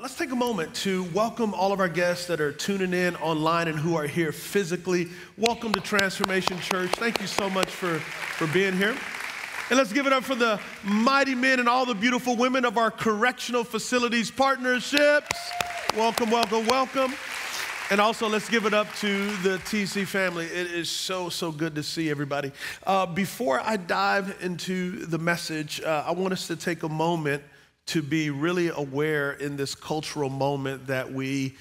Let's take a moment to welcome all of our guests that are tuning in online and who are here physically. Welcome to Transformation Church. Thank you so much for being here. And let's give it up for the mighty men and all the beautiful women of our correctional facilities partnerships. Welcome, welcome, welcome. And also, let's give it up to the TC family. It is so good to see everybody. Before I dive into the message, I want us to take a moment to be really aware in this cultural moment that we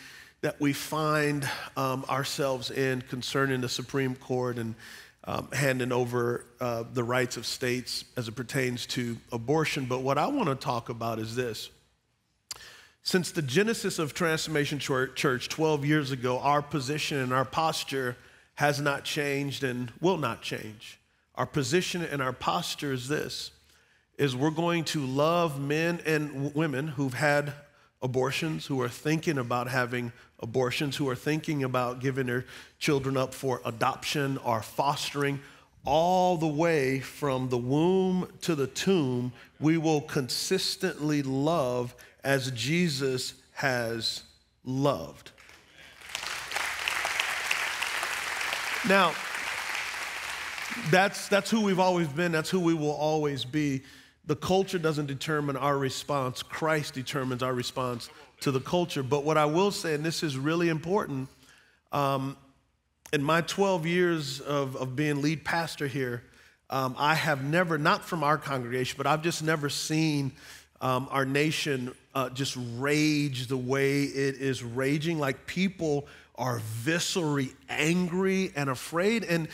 find ourselves in concerning the Supreme Court and handing over the rights of states as it pertains to abortion. But what I want to talk about is this. Since the genesis of Transformation Church 12 years ago, our position and our posture has not changed and will not change. Our position and our posture is this, is we're going to love men and women who've had abortions, who are thinking about having abortions, who are thinking about giving their children up for adoption or fostering. All the way from the womb to the tomb, we will consistently love as Jesus has loved. Now, that's who we've always been. That's who we will always be. The culture doesn't determine our response. Christ determines our response to the culture. But what I will say, and this is really important, in my 12 years of being lead pastor here, I have never, not from our congregation, but I've just never seen our nation just rage the way it is raging. Like, people are viscerally angry and afraid. And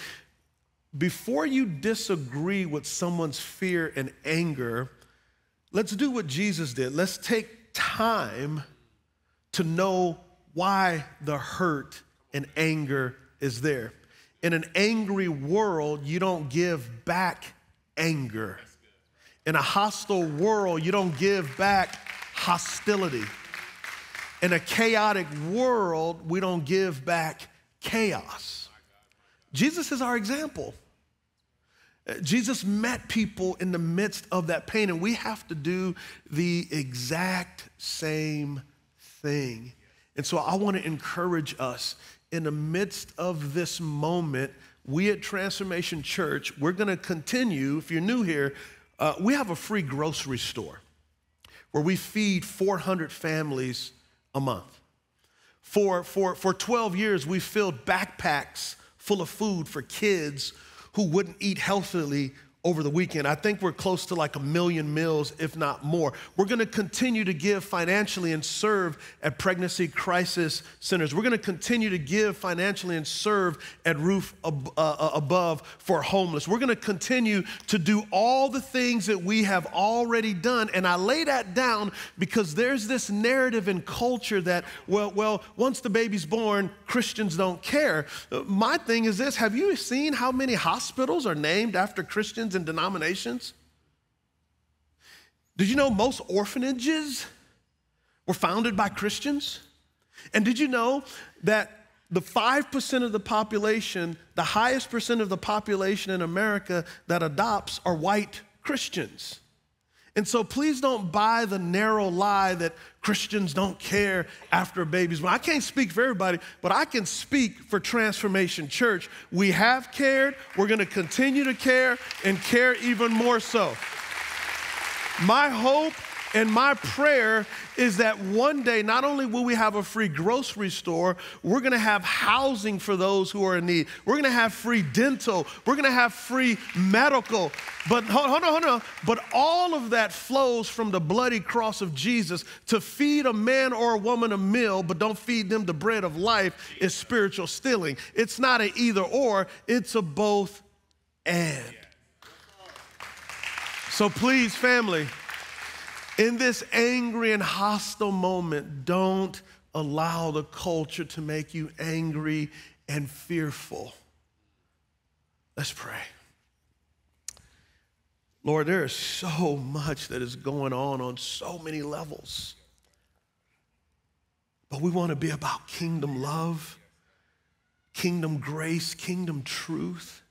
before you disagree with someone's fear and anger, let's do what Jesus did. Let's take time to know why the hurt and anger is there. In an angry world, you don't give back anger. In a hostile world, you don't give back hostility. In a chaotic world, we don't give back chaos. Jesus is our example. Jesus met people in the midst of that pain, and we have to do the exact same thing. And so I want to encourage us, in the midst of this moment, we at Transformation Church, we're going to continue, if you're new here, we have a free grocery store where we feed 400 families a month. For 12 years, we filled backpacks full of food for kids who wouldn't eat healthily over the weekend. I think we're close to like 1 million meals, if not more. We're going to continue to give financially and serve at pregnancy crisis centers. We're going to continue to give financially and serve at Roof Above for homeless. We're going to continue to do all the things that we have already done. And I lay that down because there's this narrative in culture that, well, once the baby's born, Christians don't care. My thing is this, have you seen how many hospitals are named after Christians and denominations? Did you know most orphanages were founded by Christians? And did you know that the 5% of the population, the highest percent of the population in America that adopts are white Christians? And so please don't buy the narrow lie that Christians don't care after a baby's born. I can't speak for everybody, but I can speak for Transformation Church. We have cared. We're going to continue to care and care even more so. My hope and my prayer is that one day, not only will we have a free grocery store, we're going to have housing for those who are in need. We're going to have free dental. We're going to have free medical. But hold on. But all of that flows from the bloody cross of Jesus. To feed a man or a woman a meal, but don't feed them the bread of life, is spiritual stealing. It's not an either or, it's a both and. So please, family, in this angry and hostile moment, don't allow the culture to make you angry and fearful. Let's pray. Lord, there is so much that is going on so many levels. But we want to be about kingdom love, kingdom grace, kingdom truth.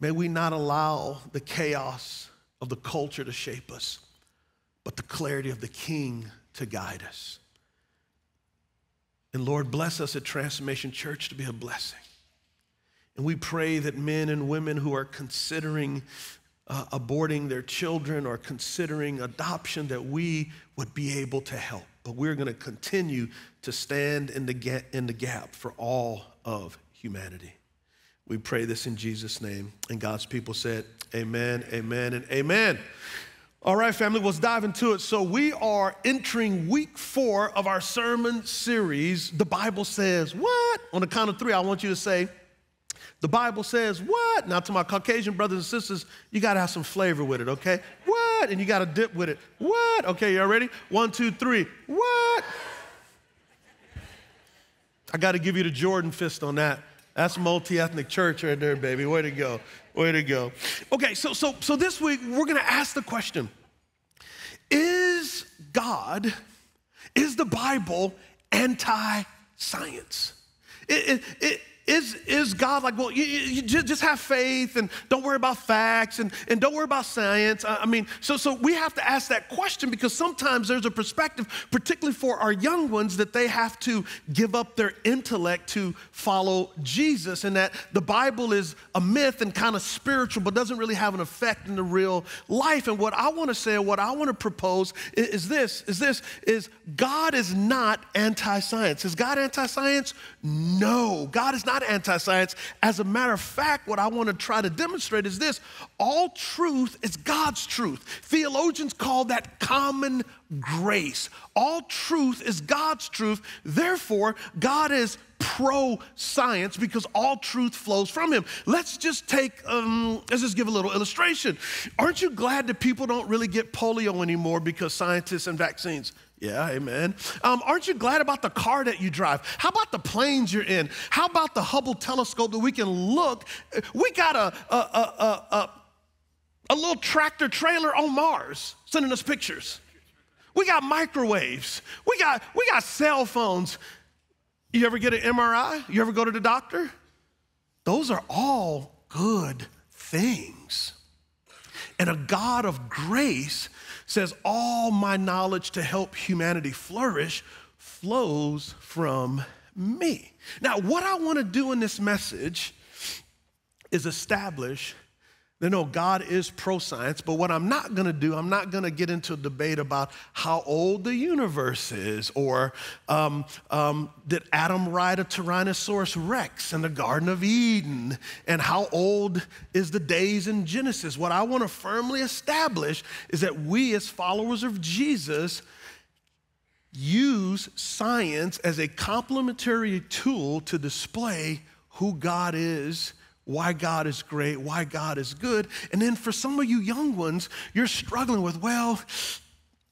May we not allow the chaos of the culture to shape us, but the clarity of the King to guide us. And Lord, bless us at Transformation Church to be a blessing. And we pray that men and women who are considering aborting their children or considering adoption, that we would be able to help. But we're going to continue to stand in the gap for all of humanity. We pray this in Jesus' name. And God's people said, amen, amen, and amen. All right, family, let's dive into it. So we are entering week 4 of our sermon series, The Bible Says What? On the count of 3, I want you to say, the Bible says what? Now, to my Caucasian brothers and sisters, you got to have some flavor with it, okay? What? And you got to dip with it. What? Okay, y'all ready? 1, 2, 3. What? I got to give you the Jordan fist on that. That's multi-ethnic church right there, baby. Way to go. Way to go. Okay, so this week, we're going to ask the question, is the Bible anti-science? Is God like, well, you just have faith and don't worry about facts and don't worry about science? I mean, so we have to ask that question because sometimes there's a perspective, particularly for our young ones, that they have to give up their intellect to follow Jesus, and that the Bible is a myth and kind of spiritual but doesn't really have an effect in the real life. And what I want to say, what I want to propose is God is not anti-science. Is God anti-science? No, God is not anti-science. As a matter of fact, what I want to try to demonstrate is this: all truth is God's truth. Theologians call that common grace. All truth is God's truth. Therefore, God is pro-science because all truth flows from him. Let's just take, let's just give a little illustration. Aren't you glad that people don't really get polio anymore because scientists and vaccines? Yeah, amen. Aren't you glad about the car that you drive? How about the planes you're in? How about the Hubble telescope that we can look? We got a little tractor trailer on Mars sending us pictures. We got microwaves. We got cell phones. You ever get an MRI? You ever go to the doctor? Those are all good things. And a God of grace says, all my knowledge to help humanity flourish flows from me. Now, what I want to do in this message is establish that, no, God is pro-science, but what I'm not going to do, I'm not going to get into a debate about how old the universe is or did Adam ride a Tyrannosaurus Rex in the Garden of Eden and how old is the days in Genesis. What I want to firmly establish is that we as followers of Jesus use science as a complementary tool to display who God is, why God is great, why God is good. And then for some of you young ones, you're struggling with, well,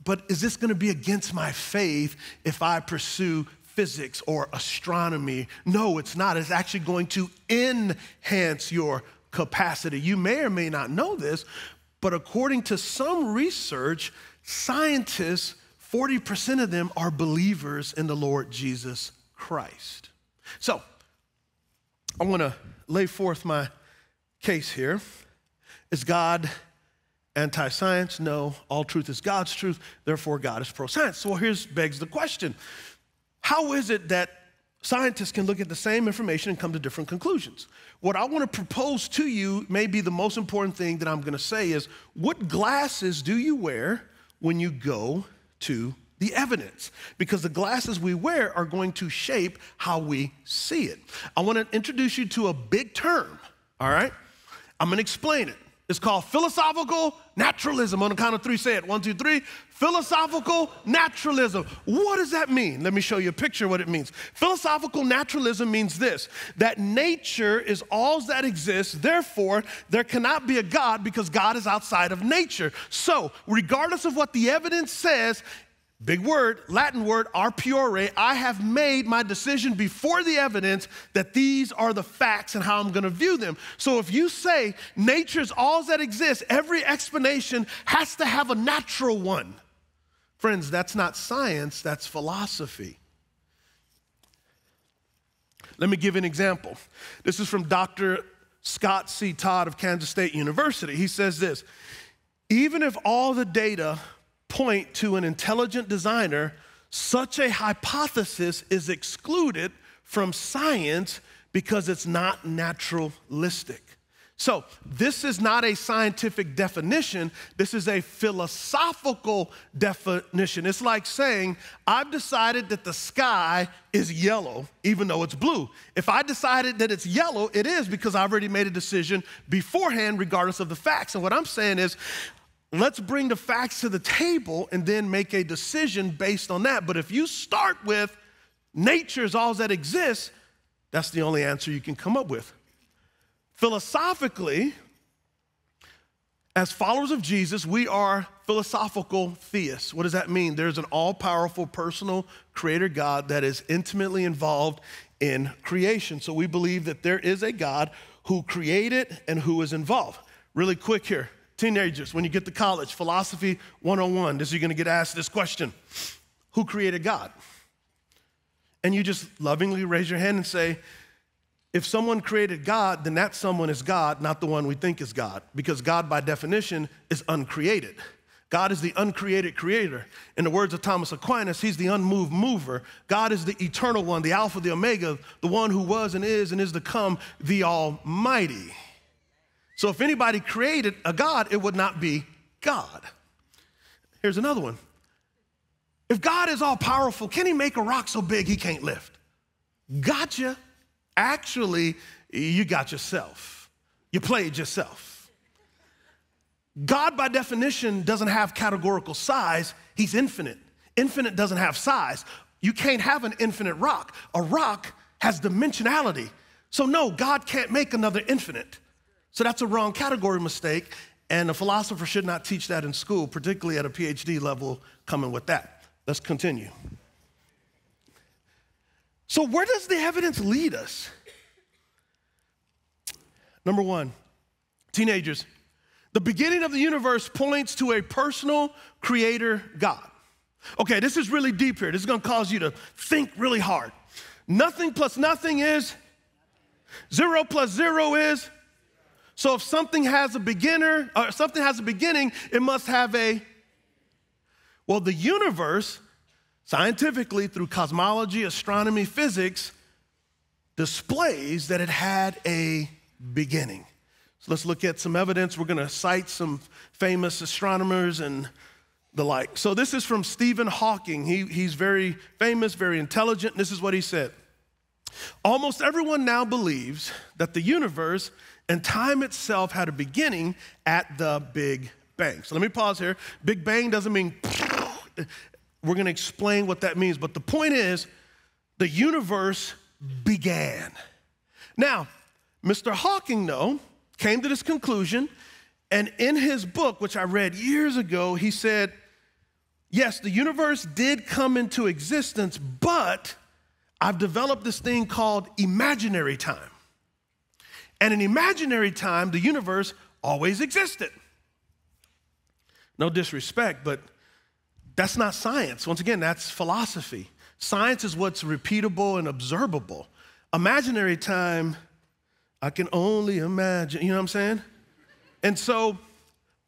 but is this going to be against my faith if I pursue physics or astronomy? No, it's not. It's actually going to enhance your capacity. You may or may not know this, but according to some research, scientists, 40% of them are believers in the Lord Jesus Christ. So I want to lay forth my case here. Is God anti-science? No. All truth is God's truth. Therefore, God is pro-science. So here's begs the question. How is it that scientists can look at the same information and come to different conclusions? What I want to propose to you may be the most important thing that I'm going to say is, what glasses do you wear when you go to the evidence? Because the glasses we wear are going to shape how we see it. I want to introduce you to a big term, all right? I'm going to explain it. It's called philosophical naturalism. On the count of 3, say it. 1, 2, 3. Philosophical naturalism. What does that mean? Let me show you a picture of what it means. Philosophical naturalism means this: that nature is all that exists. Therefore, there cannot be a God because God is outside of nature. So, regardless of what the evidence says, big word, Latin word, a priori, I have made my decision before the evidence that these are the facts and how I'm going to view them. So if you say nature's all that exists, every explanation has to have a natural one. Friends, that's not science, that's philosophy. Let me give an example. This is from Dr. Scott C. Todd of Kansas State University. He says this: even if all the data point to an intelligent designer, such a hypothesis is excluded from science because it's not naturalistic. So this is not a scientific definition. This is a philosophical definition. It's like saying, I've decided that the sky is yellow, even though it's blue. If I decided that it's yellow, it is because I already made a decision beforehand, regardless of the facts. And what I'm saying is, let's bring the facts to the table and then make a decision based on that. But if you start with nature is all that exists, that's the only answer you can come up with. Philosophically, as followers of Jesus, we are philosophical theists. What does that mean? There's an all-powerful, personal creator God that is intimately involved in creation. So we believe that there is a God who created and who is involved. Really quick here, teenagers, when you get to college, philosophy 101, you're gonna get asked this question: who created God? And you just lovingly raise your hand and say, if someone created God, then that someone is God, not the one we think is God, because God, by definition, is uncreated. God is the uncreated creator. In the words of Thomas Aquinas, he's the unmoved mover. God is the eternal one, the Alpha, the Omega, the one who was and is to come, the Almighty. So if anybody created a God, it would not be God. Here's another one. If God is all-powerful, can he make a rock so big he can't lift? Gotcha. Actually, you got yourself. You played yourself. God, by definition, doesn't have categorical size. He's infinite. Infinite doesn't have size. You can't have an infinite rock. A rock has dimensionality. So no, God can't make another infinite. So that's a wrong category mistake, and a philosopher should not teach that in school, particularly at a PhD level coming with that. Let's continue. So where does the evidence lead us? Number one, teenagers, the beginning of the universe points to a personal creator God. Okay, this is really deep here. This is gonna cause you to think really hard. Nothing plus nothing is, zero plus zero is. So if something has a beginner, or something has a beginning, it must have a, well, the universe, scientifically, through cosmology, astronomy, physics, displays that it had a beginning. So let's look at some evidence. We're gonna cite some famous astronomers and the like. So this is from Stephen Hawking. He's very famous, very intelligent. This is what he said. Almost everyone now believes that the universe and time itself had a beginning at the Big Bang. So let me pause here. Big Bang doesn't mean... We're gonna explain what that means, but the point is, the universe began. Now, Mr. Hawking, though, came to this conclusion, and in his book, which I read years ago, he said, yes, the universe did come into existence, but I've developed this thing called imaginary time. And in imaginary time, the universe always existed. No disrespect, but that's not science. Once again, that's philosophy. Science is what's repeatable and observable. Imaginary time, I can only imagine, you know what I'm saying? And so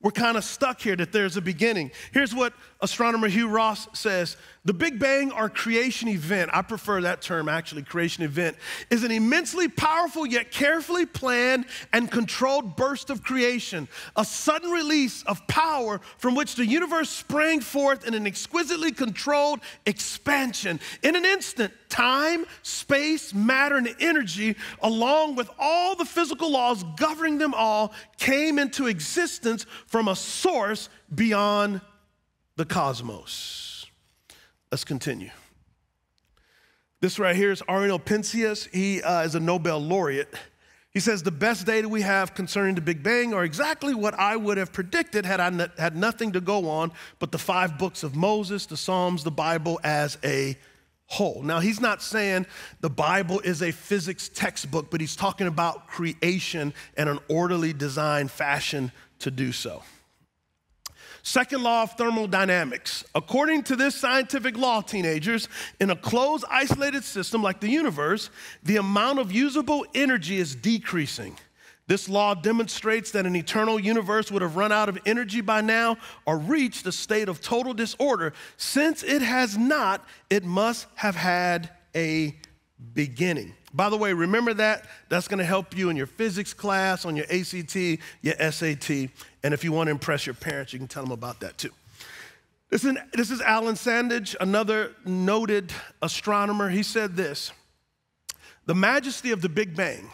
we're kind of stuck here that there's a beginning. Here's what astronomer Hugh Ross says. The Big Bang or creation event, I prefer that term actually, creation event, is an immensely powerful yet carefully planned and controlled burst of creation, a sudden release of power from which the universe sprang forth in an exquisitely controlled expansion. In an instant, time, space, matter, and energy, along with all the physical laws governing them all, came into existence from a source beyond the cosmos. Let's continue. This right here is Arno Penzias. He is a Nobel laureate. He says, the best data we have concerning the Big Bang are exactly what I would have predicted had I had nothing to go on but the 5 books of Moses, the Psalms, the Bible as a whole. Now, he's not saying the Bible is a physics textbook, but he's talking about creation and an orderly designed fashion to do so. Second law of thermodynamics. According to this scientific law, teenagers, in a closed, isolated system like the universe, the amount of usable energy is decreasing. This law demonstrates that an eternal universe would have run out of energy by now or reached a state of total disorder. Since it has not, it must have had a beginning. By the way, remember that. That's going to help you in your physics class, on your ACT, your SAT. And if you want to impress your parents, you can tell them about that too. This is Alan Sandage, another noted astronomer. He said this: the majesty of the Big Bang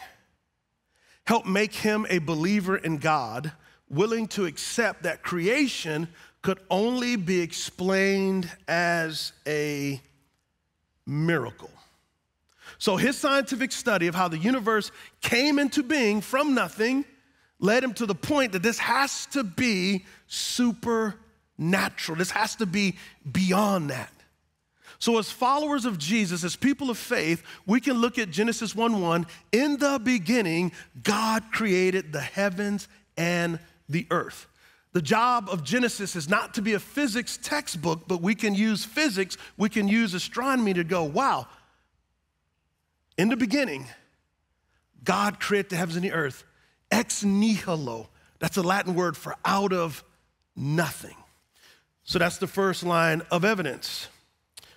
helped make him a believer in God, willing to accept that creation could only be explained as a miracle. So his scientific study of how the universe came into being from nothing led him to the point that this has to be supernatural. This has to be beyond that. So as followers of Jesus, as people of faith, we can look at Genesis 1:1. In the beginning, God created the heavens and the earth. The job of Genesis is not to be a physics textbook, but we can use physics, we can use astronomy to go, wow, in the beginning, God created the heavens and the earth, ex nihilo. That's a Latin word for out of nothing. So that's the first line of evidence.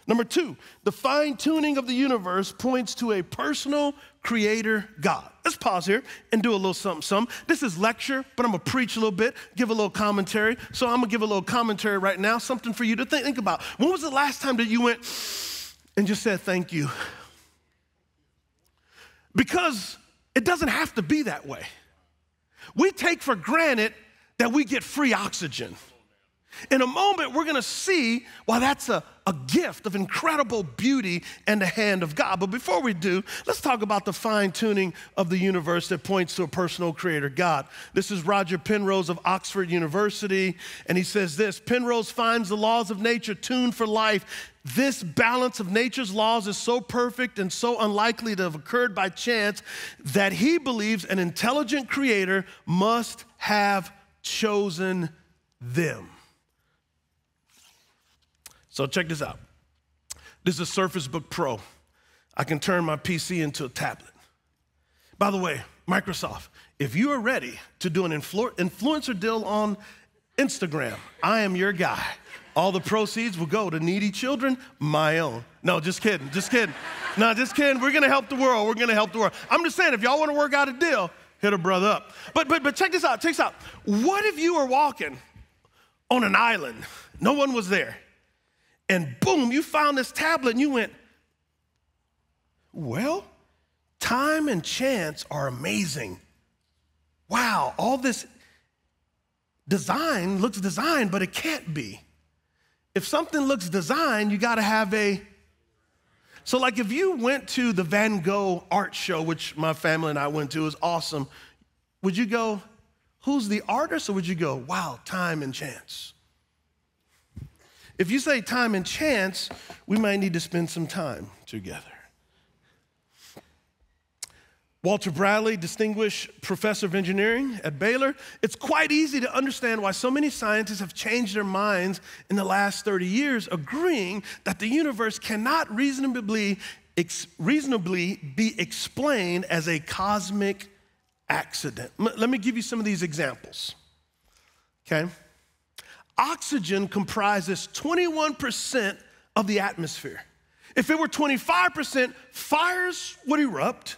Number two, the fine-tuning of the universe points to a personal creator God. Let's pause here and do a little something. This is lecture, but I'm going to preach a little bit, give a little commentary. So I'm going to give a little commentary right now, something for you to think about. When was the last time that you went and just said thank you? Because it doesn't have to be that way. We take for granted that we get free oxygen. In a moment, we're going to see why that's a gift of incredible beauty and the hand of God. But before we do, let's talk about the fine-tuning of the universe that points to a personal creator God. This is Roger Penrose of Oxford University, and he says this: Penrose finds the laws of nature tuned for life. This balance of nature's laws is so perfect and so unlikely to have occurred by chance that he believes an intelligent creator must have chosen them. So check this out. This is a Surface Book Pro. I can turn my PC into a tablet. By the way, Microsoft, if you are ready to do an influencer deal on Instagram, I am your guy. All the proceeds will go to needy children, my own. No, just kidding, just kidding. No, just kidding. We're gonna help the world, we're gonna help the world. I'm just saying, if y'all wanna work out a deal, hit a brother up. But check this out, check this out. What if you were walking on an island, no one was there, and boom, you found this tablet and you went, well, time and chance are amazing. Wow, all this design looks designed, but it can't be. If something looks designed, you gotta have a, so like if you went to the Van Gogh art show, which my family and I went to, it was awesome. Would you go, who's the artist? Or would you go, wow, time and chance? If you say time and chance, we might need to spend some time together. Walter Bradley, distinguished professor of engineering at Baylor, it's quite easy to understand why so many scientists have changed their minds in the last 30 years, agreeing that the universe cannot reasonably be explained as a cosmic accident. Let me give you some of these examples, okay? Oxygen comprises 21% of the atmosphere. If it were 25%, fires would erupt.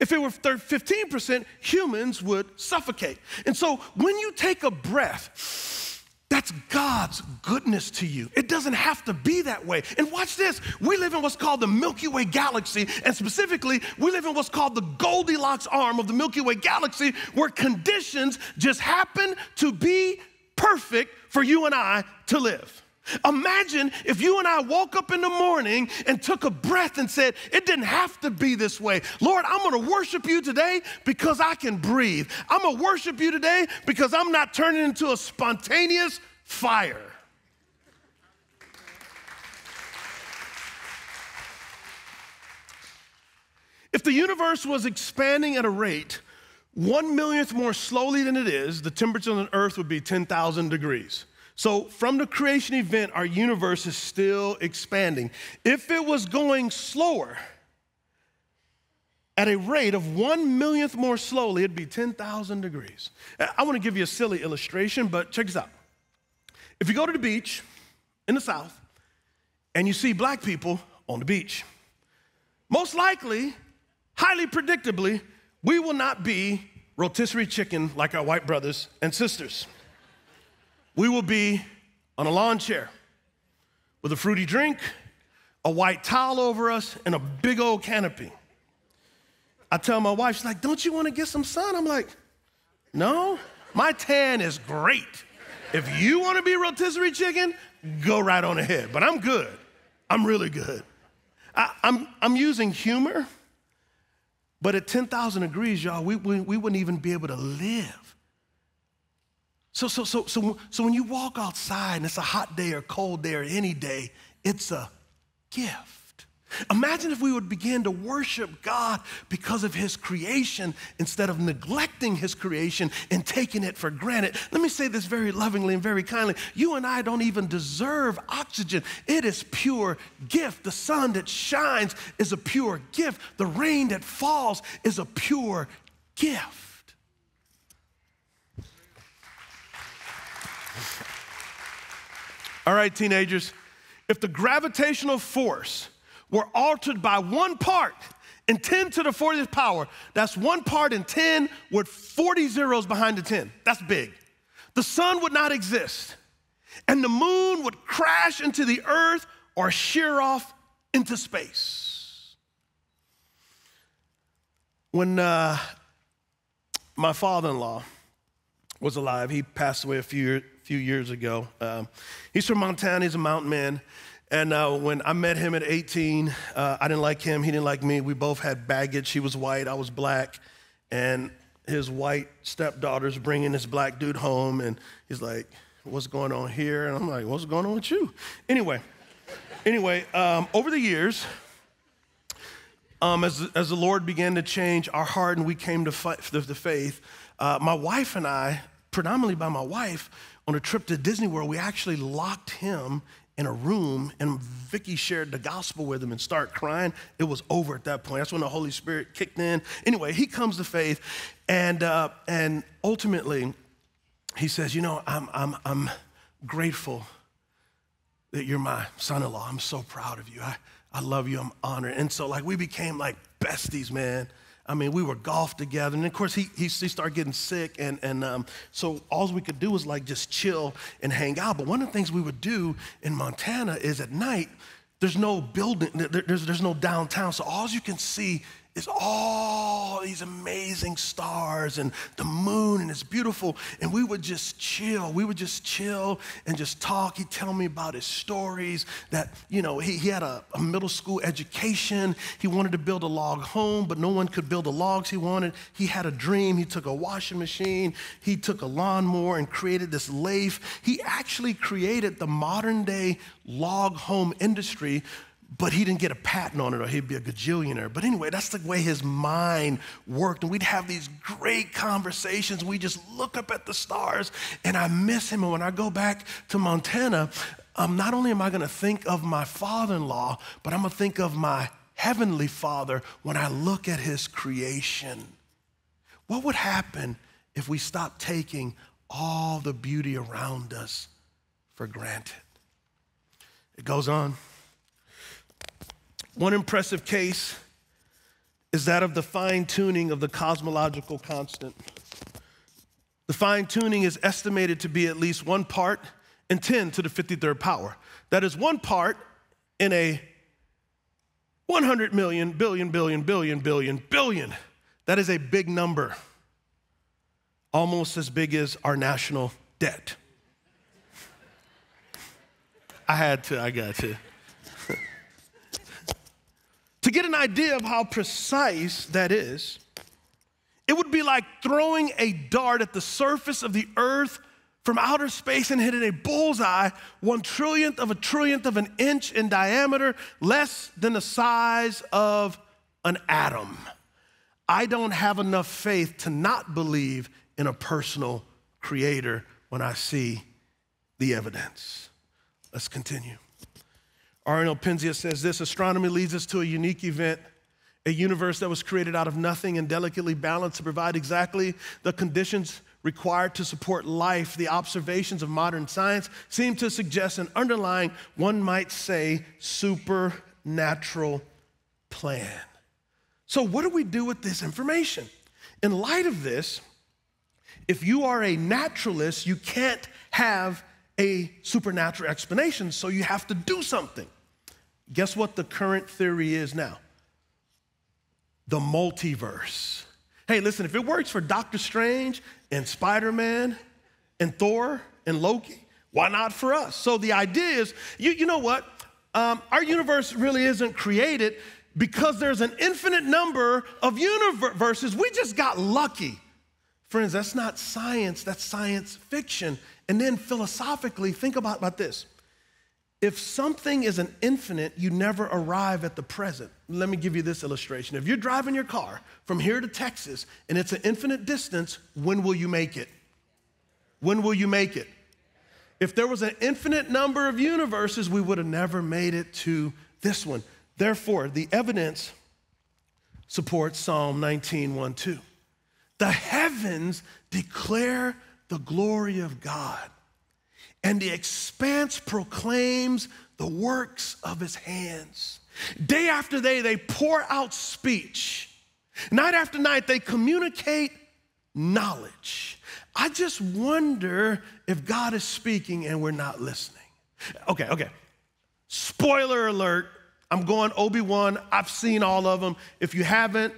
If it were 15%, humans would suffocate. And so when you take a breath, that's God's goodness to you. It doesn't have to be that way. And watch this. We live in what's called the Milky Way galaxy, and specifically, we live in what's called the Goldilocks arm of the Milky Way galaxy, where conditions just happen to be perfect for you and I to live. Imagine if you and I woke up in the morning and took a breath and said, it didn't have to be this way. Lord, I'm gonna worship you today because I can breathe. I'm gonna worship you today because I'm not turning into a spontaneous fire. If the universe was expanding at a rate 1 millionth more slowly than it is, the temperature on Earth would be 10,000 degrees. So from the creation event, our universe is still expanding. If it was going slower at a rate of 1 millionth more slowly, it'd be 10,000 degrees. I want to give you a silly illustration, but check this out. If you go to the beach in the South and you see black people on the beach, most likely, highly predictably, we will not be rotisserie chicken like our white brothers and sisters. We will be on a lawn chair with a fruity drink, a white towel over us, and a big old canopy. I tell my wife, she's like, don't you want to get some sun? I'm like, no, my tan is great. If you want to be rotisserie chicken, go right on ahead. But I'm good. I'm really good. I'm using humor, but at 10,000 degrees, y'all, we wouldn't even be able to live. So when you walk outside and it's a hot day or cold day or any day, it's a gift. Imagine if we would begin to worship God because of his creation instead of neglecting his creation and taking it for granted. Let me say this very lovingly and very kindly. You and I don't even deserve oxygen. It is pure gift. The sun that shines is a pure gift. The rain that falls is a pure gift. All right, teenagers, if the gravitational force were altered by 1 part in 10 to the 40th power, that's 1 part in 10 with 40 zeros behind the 10. That's big. The sun would not exist, and the moon would crash into the earth or shear off into space. When my father-in-law was alive, he passed away a few years ago. He's from Montana, he's a mountain man. And when I met him at 18, I didn't like him, he didn't like me. We both had baggage. He was white, I was black. And his white stepdaughter's bringing this black dude home, and he's like, what's going on here? And I'm like, what's going on with you? Anyway, over the years, as the Lord began to change our heart and we came to fight for the faith, my wife and I, predominantly by my wife, on a trip to Disney World, we actually locked him in a room, and Vicky shared the gospel with him and started crying. It was over at that point. That's when the Holy Spirit kicked in. Anyway, he comes to faith, and ultimately, he says, you know, I'm grateful that you're my son-in-law. I'm so proud of you. I love you. I'm honored. And so, like, we became, like, besties, man. I mean, we were golf together, and of course he started getting sick, and so all we could do was like just chill and hang out. But one of the things we would do in Montana is at night, there's no building, there's no downtown, so all you can see is all these amazing stars and the moon, and it's beautiful. And we would just chill. We would just chill and just talk. He'd tell me about his stories that, you know, he had a middle school education. He wanted to build a log home, but no one could build the logs he wanted. He had a dream. He took a washing machine. He took a lawnmower and created this lathe. He actually created the modern day log home industry, but he didn't get a patent on it or he'd be a gajillionaire. But anyway, that's the way his mind worked. And we'd have these great conversations. We just look up at the stars, and I miss him. And when I go back to Montana, not only am I gonna think of my father-in-law, but I'm gonna think of my heavenly Father when I look at his creation. What would happen if we stopped taking all the beauty around us for granted? It goes on. One impressive case is that of the fine-tuning of the cosmological constant. The fine-tuning is estimated to be at least 1 part in 10 to the 53rd power. That is 1 part in 100 million billion billion billion billion billion. That is a big number, almost as big as our national debt. I got to. To get an idea of how precise that is, it would be like throwing a dart at the surface of the earth from outer space and hitting a bullseye 1/1,000,000,000,000 of an inch in diameter, less than the size of an atom. I don't have enough faith to not believe in a personal creator when I see the evidence. Let's continue. Arno Penzias says this: astronomy leads us to a unique event, a universe that was created out of nothing and delicately balanced to provide exactly the conditions required to support life, the observations of modern science seem to suggest an underlying, one might say, supernatural plan. So what do we do with this information? In light of this, if you are a naturalist, you can't have a supernatural explanation, so you have to do something. Guess what the current theory is now? The multiverse. Hey, listen, if it works for Doctor Strange and Spider-Man and Thor and Loki, why not for us? So the idea is, you know what? Our universe really isn't created because there's an infinite number of universes. We just got lucky. Friends, that's not science, that's science fiction. And then philosophically, think about this. If something is an infinite, you never arrive at the present. Let me give you this illustration. If you're driving your car from here to Texas and it's an infinite distance, when will you make it? When will you make it? If there was an infinite number of universes, we would have never made it to this one. Therefore, the evidence supports Psalm 19:1-2. The heavens declare the glory of God, and the expanse proclaims the works of his hands. Day after day, they pour out speech. Night after night, they communicate knowledge. I just wonder if God is speaking and we're not listening. Okay. Spoiler alert. I'm going Obi-Wan. I've seen all of them. If you haven't,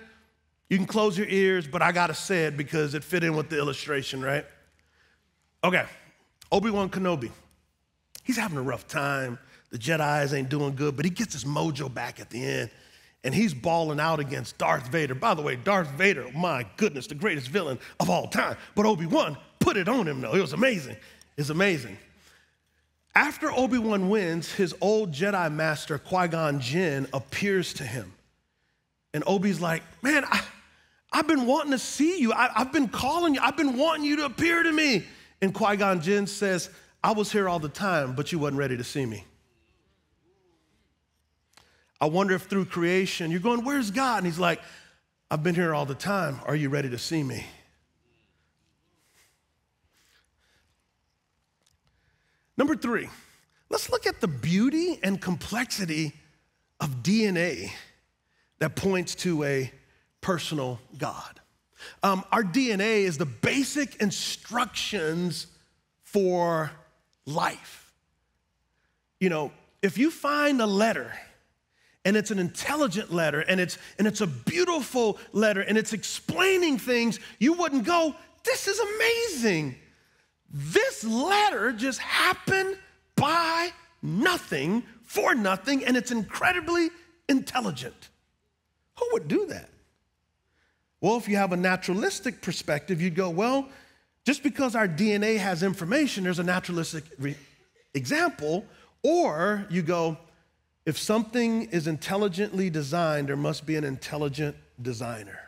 you can close your ears, but I gotta say it because it fit in with the illustration, right? Okay. Obi-Wan Kenobi, he's having a rough time. The Jedi's ain't doing good, but he gets his mojo back at the end, and he's balling out against Darth Vader. By the way, Darth Vader, my goodness, the greatest villain of all time. But Obi-Wan put it on him, though. It was amazing. It's amazing. After Obi-Wan wins, his old Jedi master, Qui-Gon Jinn, appears to him. And Obi's like, man, I've been wanting to see you. I've been calling you. I've been wanting you to appear to me. And Qui-Gon Jinn says, I was here all the time, but you wasn't ready to see me. I wonder if through creation, you're going, where's God? And he's like, I've been here all the time. Are you ready to see me? Number three, let's look at the beauty and complexity of DNA that points to a personal God. Our DNA is the basic instructions for life. You know, if you find a letter and it's an intelligent letter and it's a beautiful letter and it's explaining things, you wouldn't go, this is amazing. This letter just happened by nothing, for nothing, and it's incredibly intelligent. Who would do that? Well, if you have a naturalistic perspective, you'd go, well, just because our DNA has information, there's a naturalistic example. Or you go, if something is intelligently designed, there must be an intelligent designer.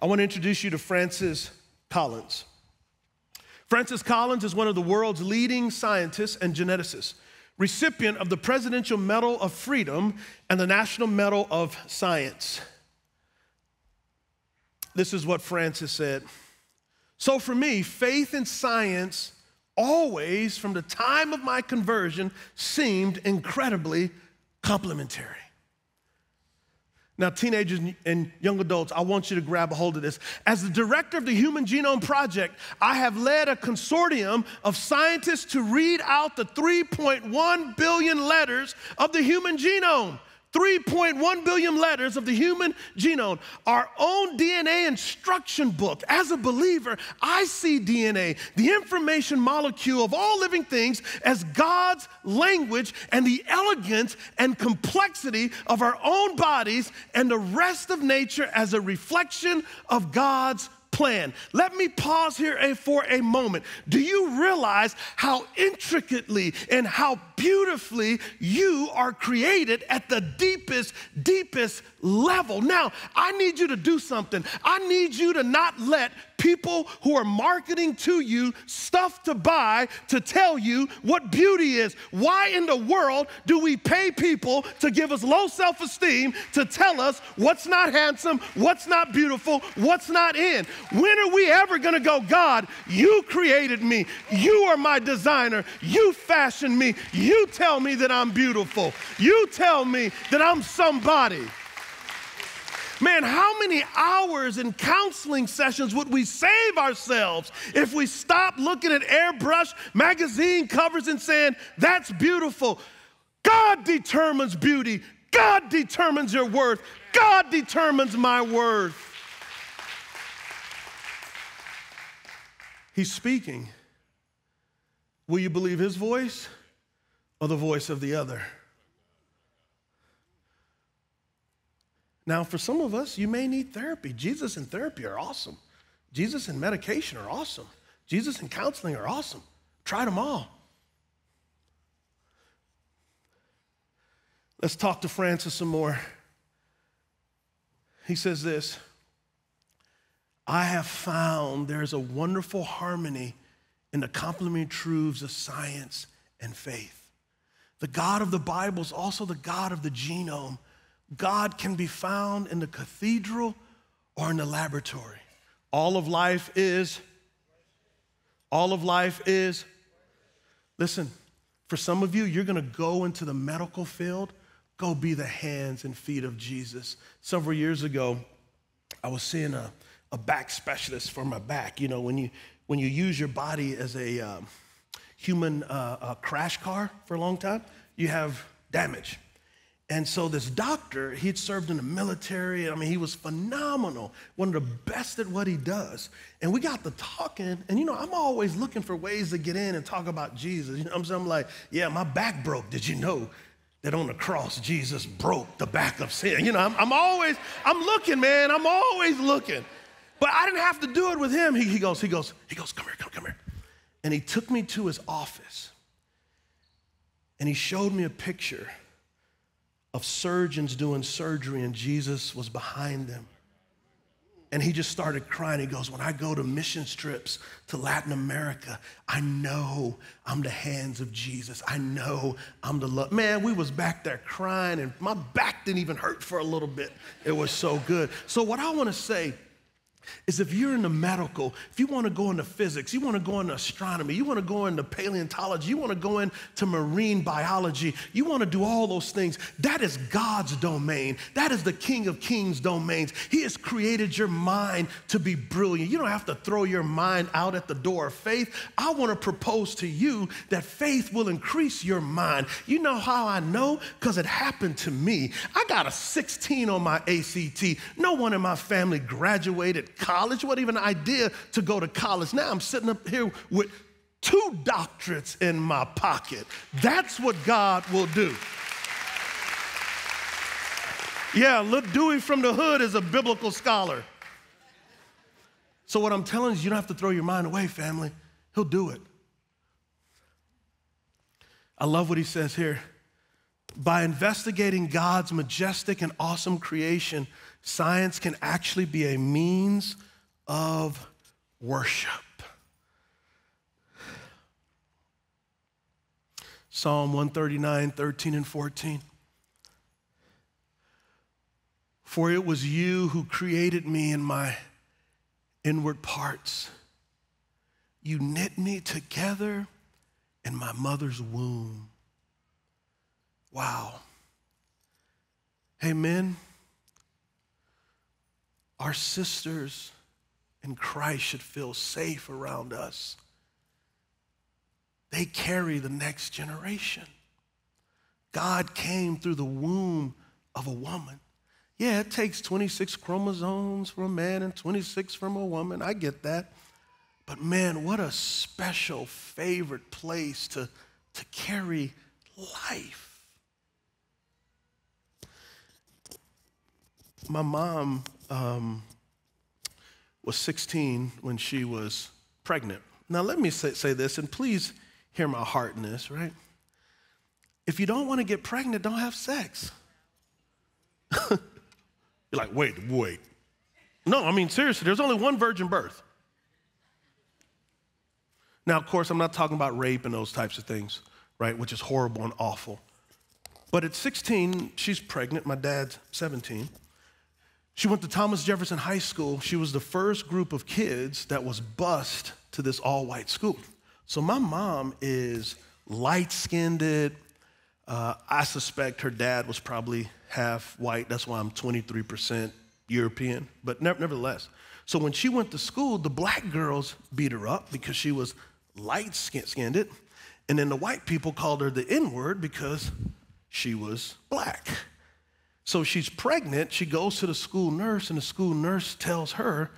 I want to introduce you to Francis Collins. Francis Collins is one of the world's leading scientists and geneticists, recipient of the Presidential Medal of Freedom and the National Medal of Science. This is what Francis said. So for me, faith in science always, from the time of my conversion, seemed incredibly complementary. Now, teenagers and young adults, I want you to grab a hold of this. As the director of the Human Genome Project, I have led a consortium of scientists to read out the 3.1 billion letters of the human genome. 3.1 billion letters of the human genome, our own DNA instruction book. As a believer, I see DNA, the information molecule of all living things, as God's language and the elegance and complexity of our own bodies and the rest of nature as a reflection of God's plan. Let me pause here for a moment. Do you realize how intricately and how beautifully you are created at the deepest, deepest level? Now, I need you to do something. I need you to not let people who are marketing to you stuff to buy to tell you what beauty is. Why in the world do we pay people to give us low self-esteem to tell us what's not handsome, what's not beautiful, what's not in? When are we ever going to go, God, you created me. You are my designer. You fashioned me. You tell me that I'm beautiful. You tell me that I'm somebody. Man, how many hours in counseling sessions would we save ourselves if we stopped looking at airbrush magazine covers and saying, that's beautiful. God determines beauty. God determines your worth. God determines my worth. He's speaking. Will you believe his voice or the voice of the other? Now, for some of us, you may need therapy. Jesus and therapy are awesome. Jesus and medication are awesome. Jesus and counseling are awesome. Try them all. Let's talk to Francis some more. He says this, I have found there's a wonderful harmony in the complementary truths of science and faith. The God of the Bible is also the God of the genome. God can be found in the cathedral or in the laboratory. All of life is. Listen, for some of you, you're gonna go into the medical field, go be the hands and feet of Jesus. Several years ago, I was seeing a back specialist for my back. You know, when you use your body as a human crash car for a long time, you have damage. And so this doctor, he'd served in the military. I mean, he was phenomenal, one of the best at what he does. And we got to talking, and you know, I'm always looking for ways to get in and talk about Jesus. You know what I'm saying? I'm like, yeah, my back broke. Did you know that on the cross, Jesus broke the back of sin? You know, I'm looking, man. I'm always looking. But I didn't have to do it with him. He goes, come here. And he took me to his office, and he showed me a picture of surgeons doing surgery, and Jesus was behind them. And he just started crying. He goes, when I go to mission trips to Latin America, I know I'm the hands of Jesus. I know I'm the love. Man, we was back there crying, and my back didn't even hurt for a little bit. It was so good. So what I want to say is if you're in the medical, if you want to go into physics, you want to go into astronomy, you want to go into paleontology, you want to go into marine biology, you want to do all those things, that is God's domain. That is the King of Kings' domains. He has created your mind to be brilliant. You don't have to throw your mind out at the door of faith. I want to propose to you that faith will increase your mind. You know how I know? Because it happened to me. I got a 16 on my ACT. No one in my family graduated college, what even idea to go to college. Now I'm sitting up here with 2 doctorates in my pocket. That's what God will do. Yeah, Lil Dewey from the hood is a biblical scholar. So what I'm telling you is you don't have to throw your mind away, family. He'll do it. I love what he says here. By investigating God's majestic and awesome creation, science can actually be a means of worship. Psalm 139, 13 and 14. For it was you who created me in my inward parts. You knit me together in my mother's womb. Wow. Hey, men, our sisters in Christ should feel safe around us. They carry the next generation. God came through the womb of a woman. Yeah, it takes 26 chromosomes from a man and 26 from a woman. I get that. But man, what a special favorite place to carry life. My mom was 16 when she was pregnant. Now, let me say this, and please hear my heart in this, right? If you don't want to get pregnant, don't have sex. You're like, wait. No, I mean, seriously, there's only one virgin birth. Now, of course, I'm not talking about rape and those types of things, right, which is horrible and awful. But at 16, she's pregnant. My dad's 17. She went to Thomas Jefferson High School. She was the first group of kids that was bused to this all-white school. So my mom is light-skinned. I suspect her dad was probably half white. That's why I'm 23% European, but nevertheless. So when she went to school, the black girls beat her up because she was light-skinned. And then the white people called her the N-word because she was black. So she's pregnant. She goes to the school nurse, and the school nurse tells her,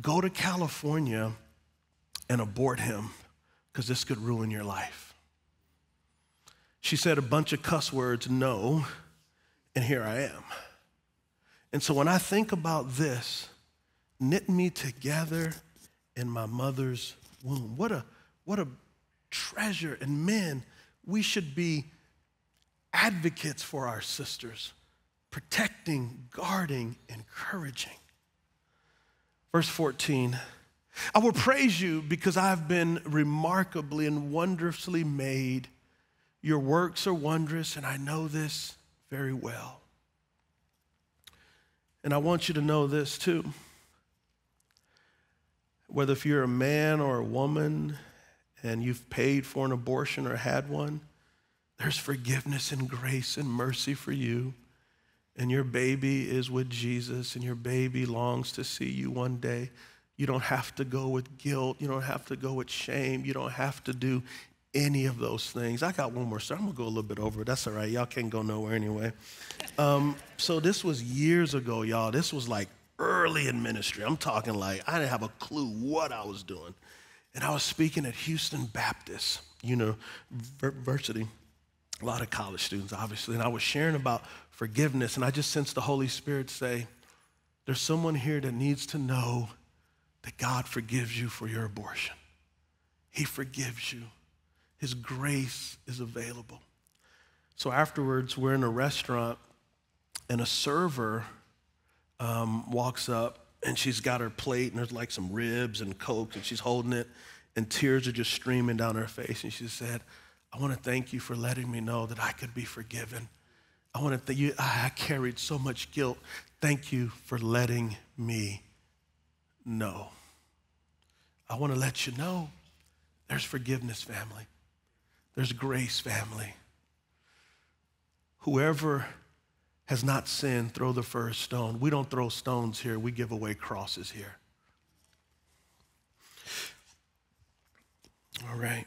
go to California and abort him because this could ruin your life. She said a bunch of cuss words, no, and here I am. And so when I think about this, knit me together in my mother's womb. What a treasure. And men, we should be advocates for our sisters, protecting, guarding, encouraging. Verse 14, I will praise you because I've been remarkably and wondrously made. Your works are wondrous, and I know this very well. And I want you to know this too. Whether if you're a man or a woman and you've paid for an abortion or had one, there's forgiveness and grace and mercy for you. And your baby is with Jesus, and your baby longs to see you one day. You don't have to go with guilt. You don't have to go with shame. You don't have to do any of those things. I got one more story. I'm going to go a little bit over it. That's all right. Y'all can't go nowhere anyway. So this was years ago, y'all. This was like early in ministry. I'm talking like I didn't have a clue what I was doing. And I was speaking at Houston Baptist University. A lot of college students, obviously. And I was sharing about forgiveness, and I just sensed the Holy Spirit say, there's someone here that needs to know that God forgives you for your abortion. He forgives you. His grace is available. So afterwards, we're in a restaurant, and a server walks up, and she's got her plate, and there's like some ribs and Coke, and she's holding it, and tears are just streaming down her face, and she said, I want to thank you for letting me know that I could be forgiven. I want to thank you. I carried so much guilt. Thank you for letting me know. I want to let you know there's forgiveness, family. There's grace, family. Whoever has not sinned, throw the first stone. We don't throw stones here. We give away crosses here. All right.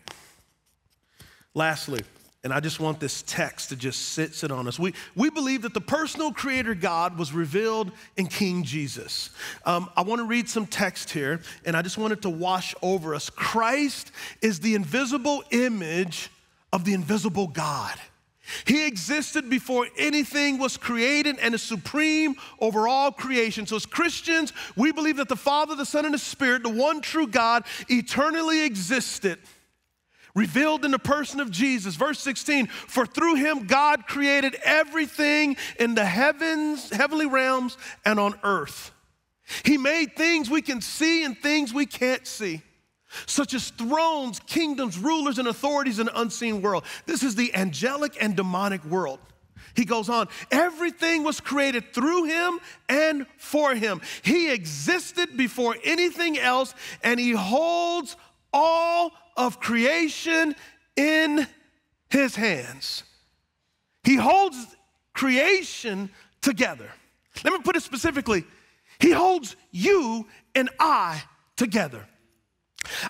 Lastly, and I just want this text to just sit on us. We believe that the personal creator God was revealed in King Jesus. I want to read some text here, and I just wanted to wash over us. Christ is the invisible image of the invisible God. He existed before anything was created and is supreme over all creation. So as Christians, we believe that the Father, the Son, and the Spirit, the one true God, eternally existed, revealed in the person of Jesus. Verse 16, for through him God created everything in the heavens, heavenly realms, and on earth. He made things we can see and things we can't see, such as thrones, kingdoms, rulers, and authorities in the unseen world. This is the angelic and demonic world. He goes on, everything was created through him and for him. He existed before anything else, and he holds all of creation in his hands. He holds creation together. Let me put it specifically. He holds you and I together.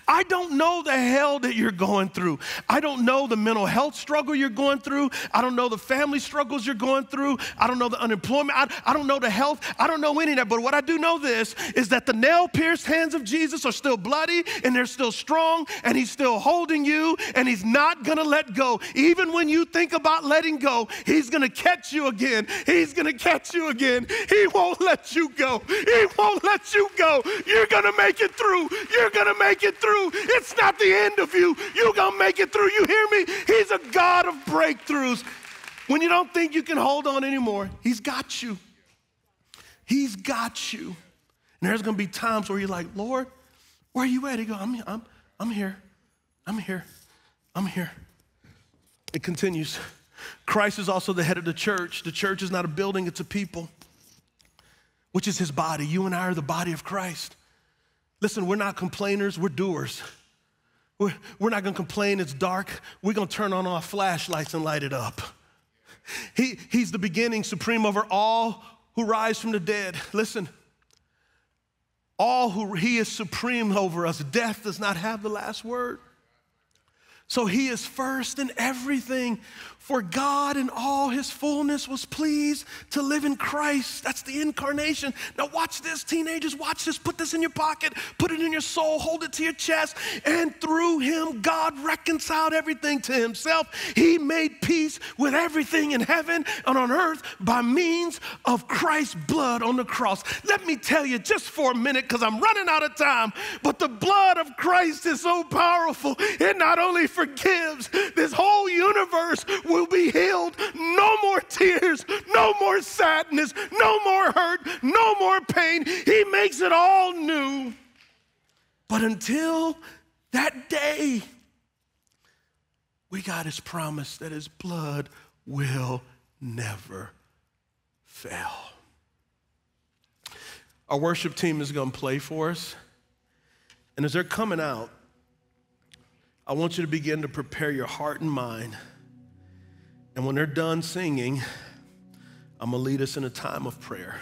I don't know the hell that you're going through. I don't know the mental health struggle you're going through. I don't know the family struggles you're going through. I don't know the unemployment. I don't know the health. I don't know any of that. But what I do know this is that the nail-pierced hands of Jesus are still bloody, and they're still strong, and he's still holding you, and he's not going to let go. Even when you think about letting go, he's going to catch you again. He's going to catch you again. He won't let you go. He won't let you go. You're going to make it through. You're going to make it through. It's not the end of you. You're gonna make it through. You hear me? He's a God of breakthroughs. When you don't think you can hold on anymore, he's got you. He's got you. And there's gonna be times where you're like, Lord, where are you at? He goes, I'm here. I'm here. It continues. Christ is also the head of the church. The church is not a building, it's a people, which is his body. You and I are the body of Christ. Listen, we're not complainers, we're doers. We're not gonna complain it's dark. We're gonna turn on our flashlights and light it up. He's the beginning, supreme over all who rise from the dead. Listen, he is supreme over us. Death does not have the last word. So he is first in everything. For God in all his fullness was pleased to live in Christ. That's the incarnation. Now watch this, teenagers, watch this. Put this in your pocket, put it in your soul, hold it to your chest. And through him, God reconciled everything to himself. He made peace with everything in heaven and on earth by means of Christ's blood on the cross. Let me tell you just for a minute, because I'm running out of time, but the blood of Christ is so powerful. It not only forgives, this whole universe will be healed. No more tears, no more sadness, no more hurt, no more pain. He makes it all new. But until that day, we got his promise that his blood will never fail. Our worship team is going to play for us. And as they're coming out, I want you to begin to prepare your heart and mind. And when they're done singing, I'm gonna lead us in a time of prayer.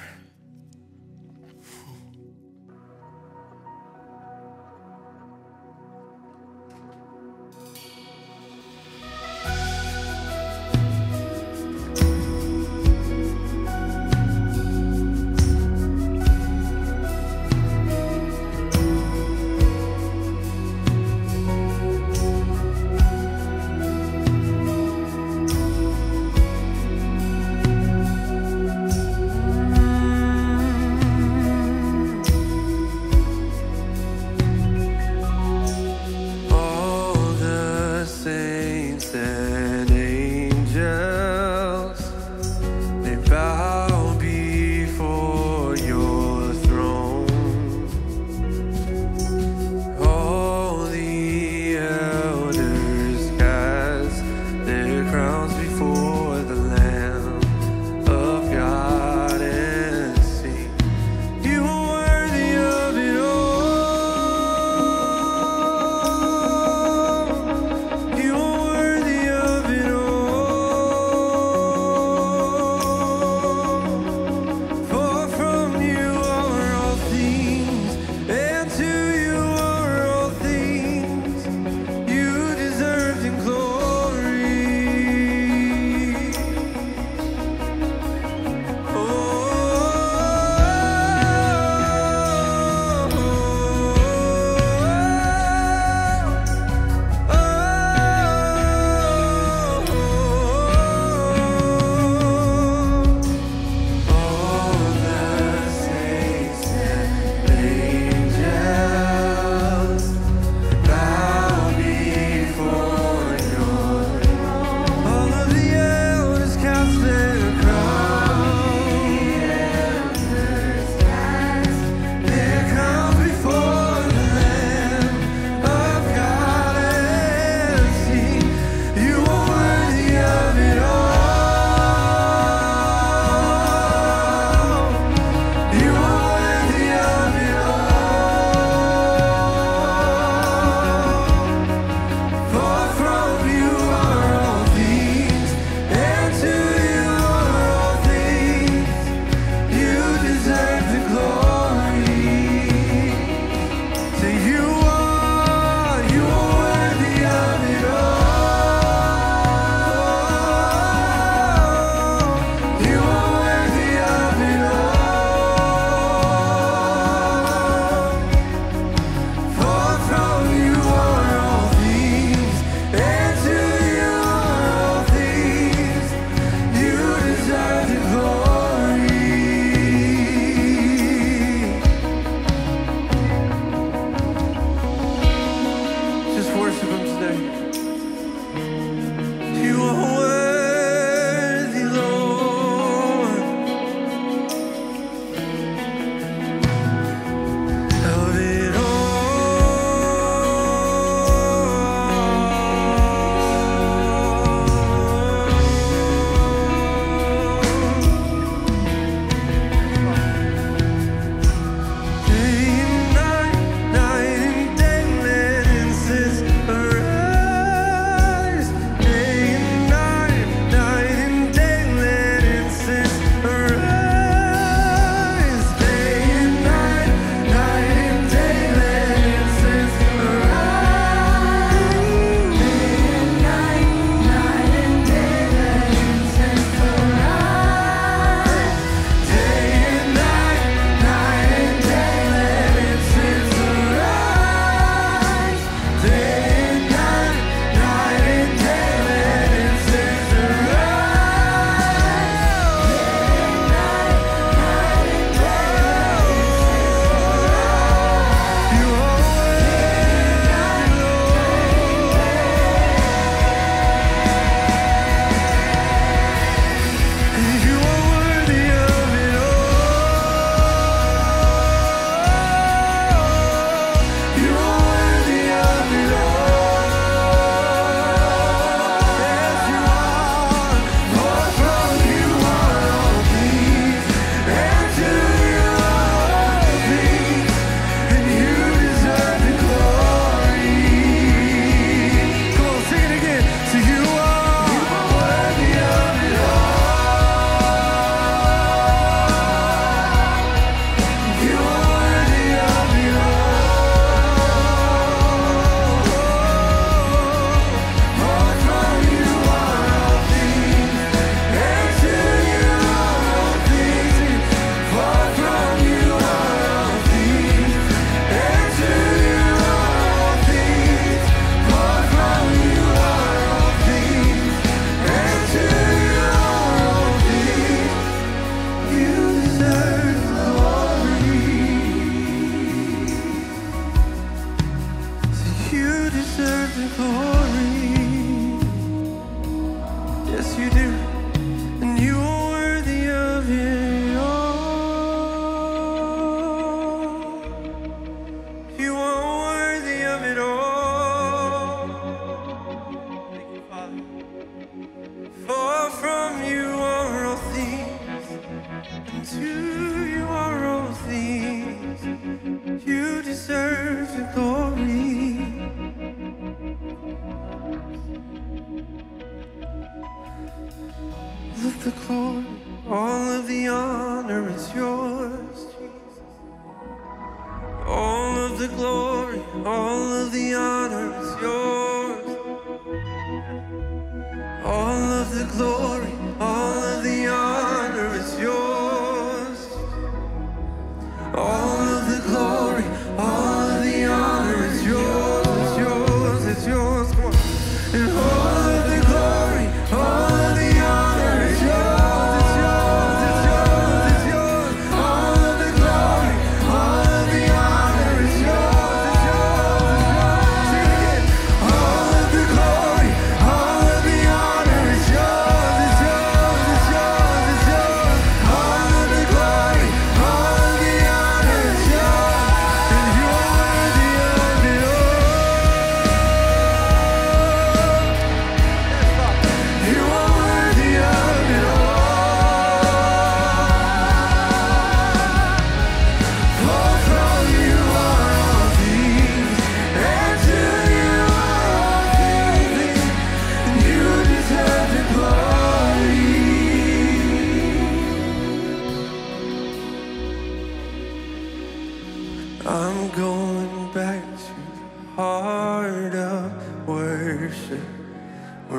All of the honor is yours, Jesus. All of the glory, all of the honor is yours. All of the glory, all of the honor is yours. All of the glory, all of the honor is yours, it's yours, it's yours. Come on. And all of the glory, all of the honor is yours.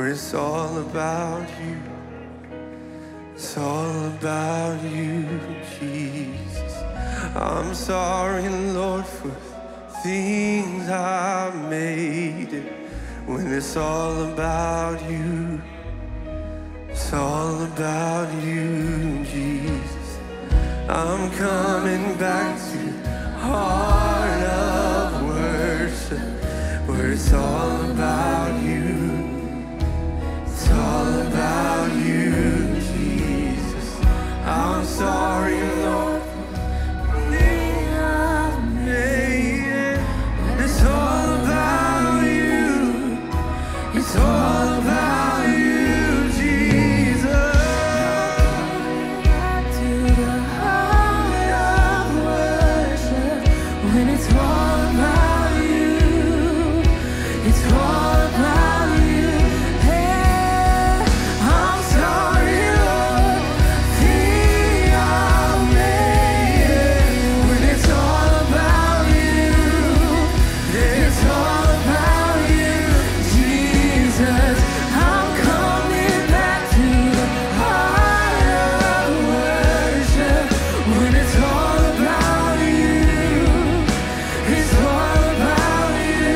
It's all about you. It's all about you, Jesus. I'm coming back to heart of worship, where it's all about you. It's all about you, Jesus. I'm sorry, Lord. It's all about you. It's all about you, Jesus. To the heart of worship, when it's all about you, it's all about you. Hey, I'm sorry, Lord, thing I made. When it's all about you, it's all about you, Jesus. I'm coming back to the heart of worship when it's all about you. It's all about you,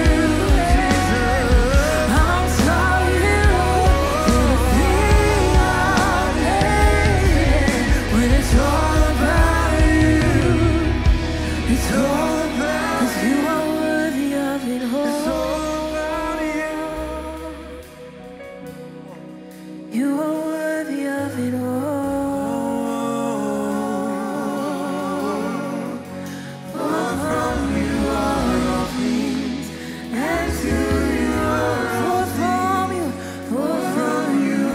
Jesus. I'm sorry, Lord, for the thing I made. When it's all about you, it's all about you. 'Cause you are worthy of it all. It's all about you. You are worthy of it all. For from you are all things, and to you are all things. For from you are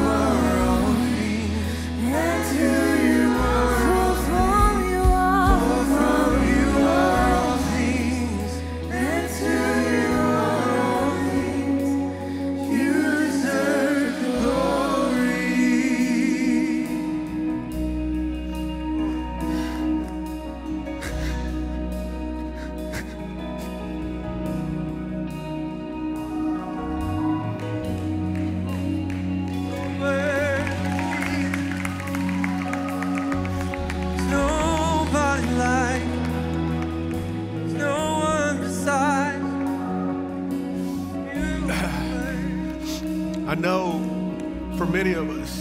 all things, and to you are all things. For from you are all things, and to you are all things. You deserve glory. There's nobody like you. There's no one beside you. I know for many of us,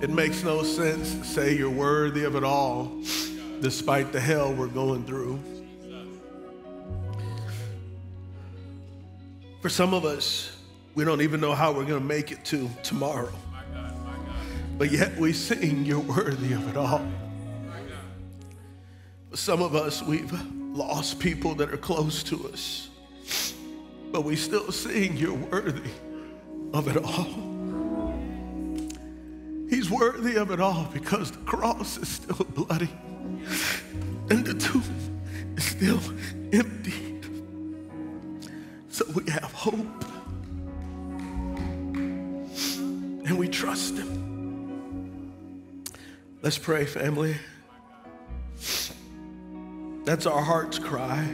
it makes no sense to say you're worthy of it all, despite the hell we're going through. For some of us, we don't even know how we're going to make it to tomorrow. But yet we sing, you're worthy of it all. Some of us, we've lost people that are close to us, but we still sing, you're worthy of it all. He's worthy of it all because the cross is still bloody and the tomb is still empty. So we have hope and we trust him. Let's pray, family. That's our heart's cry,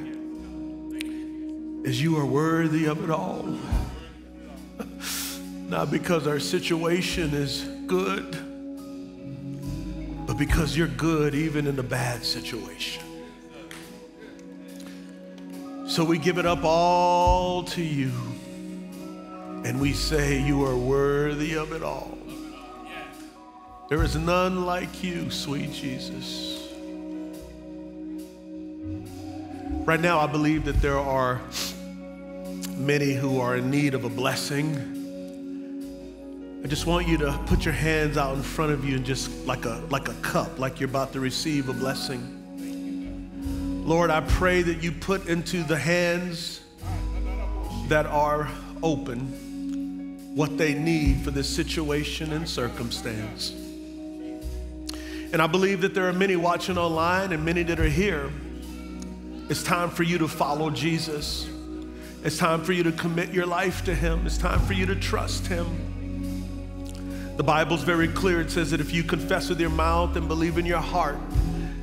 is you are worthy of it all. Not because our situation is good, but because you're good even in a bad situation. So we give it up all to you, and we say you are worthy of it all. There is none like you, sweet Jesus. Right now, I believe that there are many who are in need of a blessing. I just want you to put your hands out in front of you and just like a cup, like you're about to receive a blessing. Lord, I pray that you put into the hands that are open what they need for this situation and circumstance. And I believe that there are many watching online and many that are here. It's time for you to follow Jesus. It's time for you to commit your life to him. It's time for you to trust him. The Bible's very clear. It says that if you confess with your mouth and believe in your heart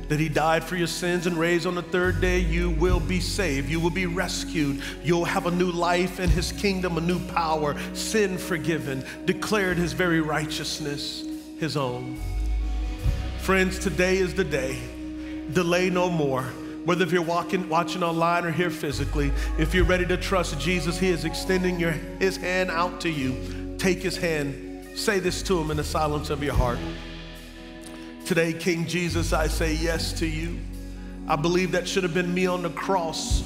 that he died for your sins and raised on the third day, you will be saved. You will be rescued. You'll have a new life in his kingdom, a new power, sin forgiven, declared his very righteousness, his own. Friends, today is the day. Delay no more. Whether if you're watching online or here physically, if you're ready to trust Jesus, he is extending his hand out to you. Take his hand. Say this to him in the silence of your heart. Today, King Jesus, I say yes to you. I believe that should have been me on the cross,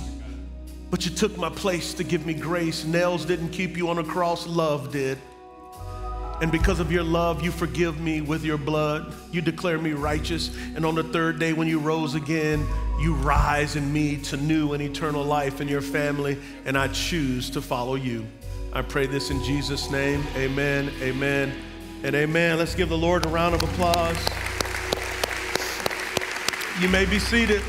but you took my place to give me grace. Nails didn't keep you on the cross, love did. And because of your love, you forgive me with your blood. You declare me righteous. And on the third day when you rose again, you rise in me to new and eternal life in your family, and I choose to follow you. I pray this in Jesus' name. Amen, amen, and amen. Let's give the Lord a round of applause. You may be seated.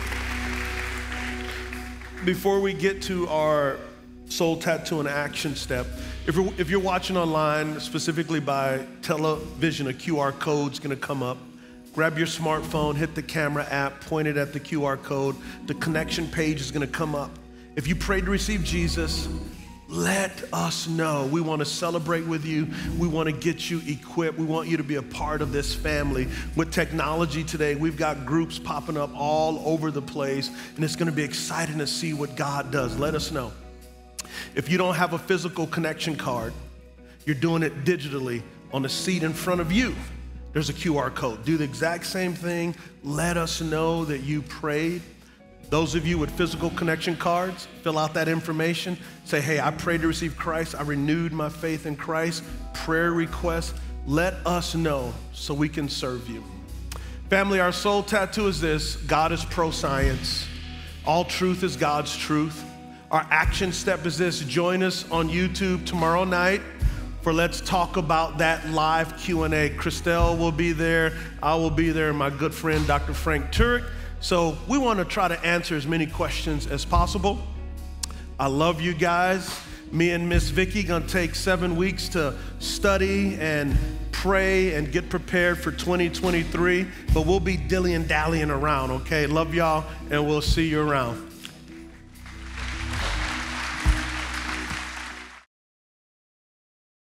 Before we get to our soul tattoo and action step, if you're watching online, specifically by television, a QR code's gonna come up. Grab your smartphone, hit the camera app, point it at the QR code. The connection page is gonna come up. If you prayed to receive Jesus, let us know. We want to celebrate with you. We want to get you equipped. We want you to be a part of this family. With technology today, we've got groups popping up all over the place, and it's going to be exciting to see what God does. Let us know. If you don't have a physical connection card, you're doing it digitally on the seat in front of you. There's a QR code. Do the exact same thing. Let us know that you prayed. Those of you with physical connection cards, fill out that information. Say, hey, I prayed to receive Christ. I renewed my faith in Christ. Prayer request. Let us know so we can serve you. Family, our soul tattoo is this. God is pro-science. All truth is God's truth. Our action step is this. Join us on YouTube tomorrow night for Let's Talk About That live Q&A. Christelle will be there. I will be there. My good friend, Dr. Frank Turek. So we want to try to answer as many questions as possible. I love you guys. Me and Miss Vicky gonna take 7 weeks to study and pray and get prepared for 2023, but we'll be dilly and dallying around, okay? Love y'all, and we'll see you around.